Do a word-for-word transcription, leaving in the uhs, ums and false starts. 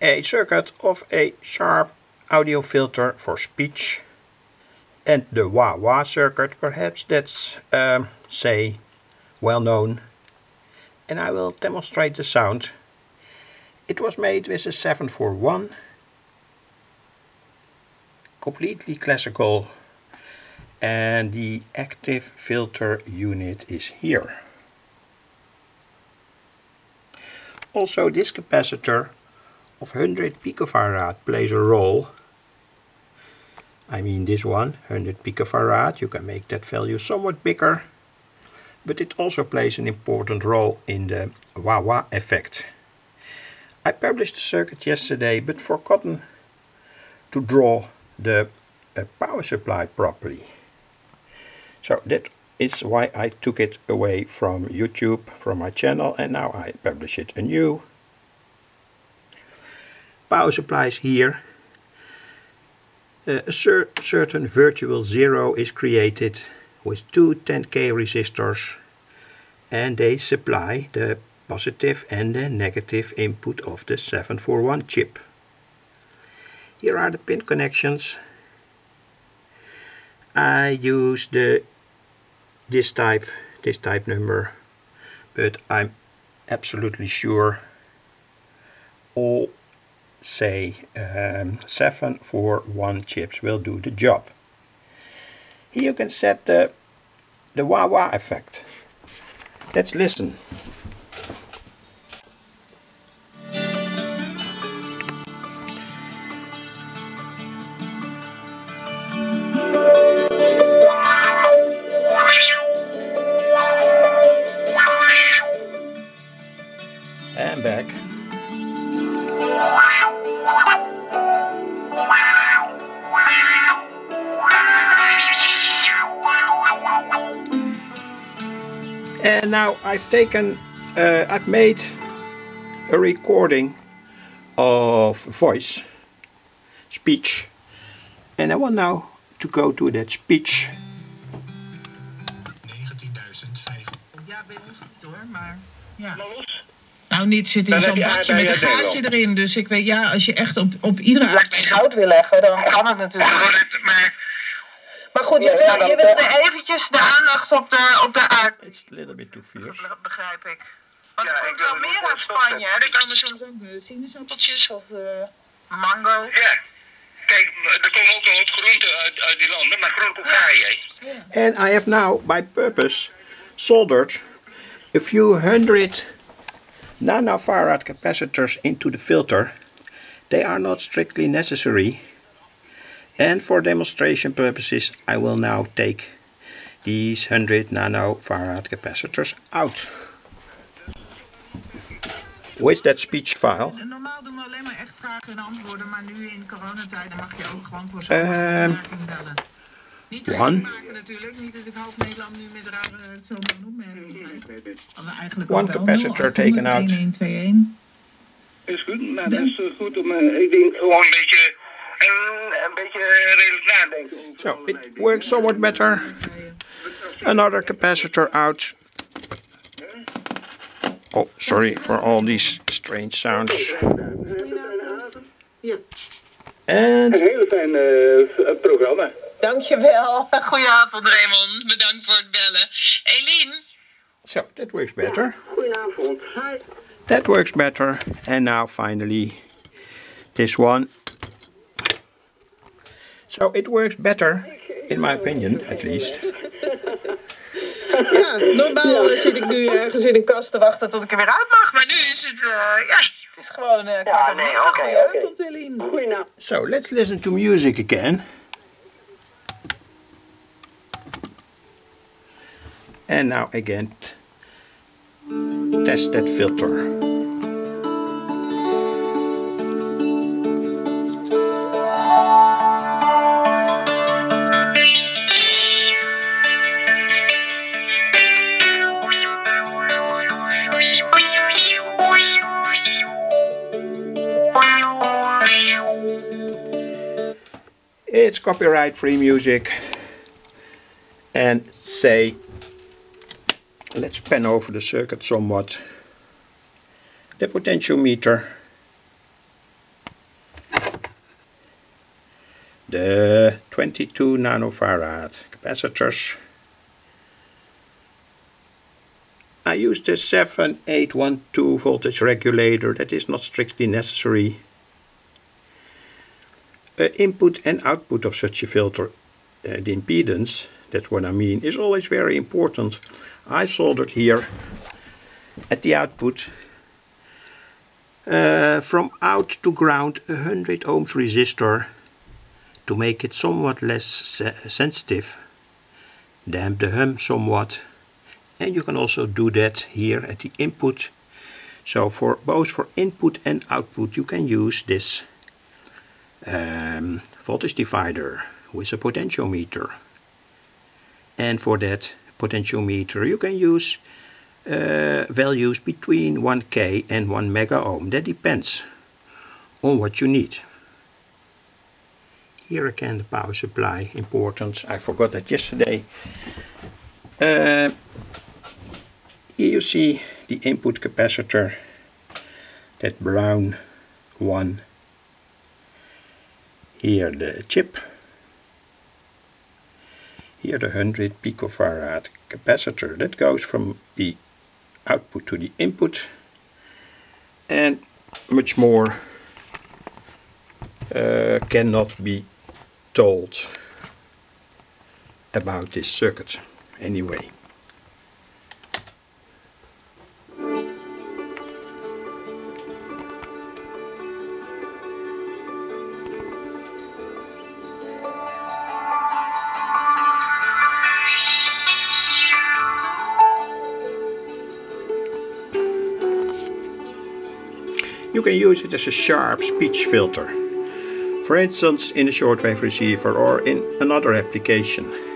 a circuit of a sharp audio filter for speech, and the wah-wah circuit, perhaps that's, um, say, well known. And I will demonstrate the sound. It was made with a seven forty-one, completely classical, and the active filter unit is here. Also, this capacitor of one hundred picofarad plays a role. I mean this one, one hundred picofarad, you can make that value somewhat bigger, but it also plays an important role in the wah-wah effect. I published the circuit yesterday, but forgotten to draw the uh, power supply properly. So that is why I took it away from YouTube, from my channel, and now I publish it anew. Power supply is here. Uh, a cer certain virtual zero is created with two ten K resistors, and they supply the positive and the negative input of the seven forty-one chip. Here are the pin connections. I use the this type, this type number, but I'm absolutely sure all, say, um, seven forty-one chips will do the job. Here you can set the, the wah-wah effect. Let's listen. And back. And now I've taken, uh, I've made a recording of voice, speech, and I want now to go to that speech. negentienduizend vijf. Ja, bij ons niet hoor, maar ja. Nou, niet zit in zo'n bakje met een gaatje erin, dus ik weet, ja, als je echt op, op iedere aard goud wil leggen, dan kan het natuurlijk. Maar goed, je, wil, je wilde eventjes de aandacht op de, op de aard. It's a little bit too fierce. Dat begrijp ik. Want er komt wel meer uit Spanje, hè? Er komen soms ook sinaasappeltjes of uh, mango. Ja, kijk, er komen ook wel wat groenten uit, uit die landen, maar groen kokaaien. And I have now, by purpose, soldered a few hundred nanofarad capacitors into the filter. They are not strictly necessary, and for demonstration purposes I will now take these one hundred nanofarad capacitors out with that speech file. Um, One. One capacitor taken out. Is goed, maar dat is goed om ik denk gewoon een beetje een beetje redelijk nadenken. So it works somewhat better. Another capacitor out. Oh, sorry for all these strange sounds. And een heel fijn programma. Dankjewel. Goedenavond Raymond, bedankt voor het bellen. Eline? So, that works better. Goedenavond. Hi. That works better. And now finally this one. So it works better, in my opinion, at least. Ja, normaal zit ik nu ergens in een kast te wachten tot ik er weer uit mag, maar nu is het, uh, ja, het is gewoon uh, kwart over negen. Goedenavond Eline. Goedenavond. So, let's listen to music again. And now again, test that filter. It's copyright-free music, and say, let's pan over the circuit somewhat. The potentiometer, twenty-two nanofarad capacitors. I used the seven eight one two voltage regulator. That is not strictly necessary. Uh, input and output of such a filter, uh, the impedance, that's what I mean, is always very important. I soldered here at the output uh, from out to ground a one hundred ohms resistor to make it somewhat less se sensitive, damp the hum somewhat, and you can also do that here at the input. So for both for input and output you can use this um, voltage divider with a potentiometer, and for that potentiometer you can use uh, values between one K and one mega ohm. That depends on what you need. Here again the power supply, important, I forgot that yesterday. Uh, Here you see the input capacitor, that brown one. Here the chip. Here the one hundred picofarad capacitor. That goes from the output to the input. And much more uh, cannot be told about this circuit anyway. You can use it as a sharp speech filter, for instance in a shortwave receiver or in another application.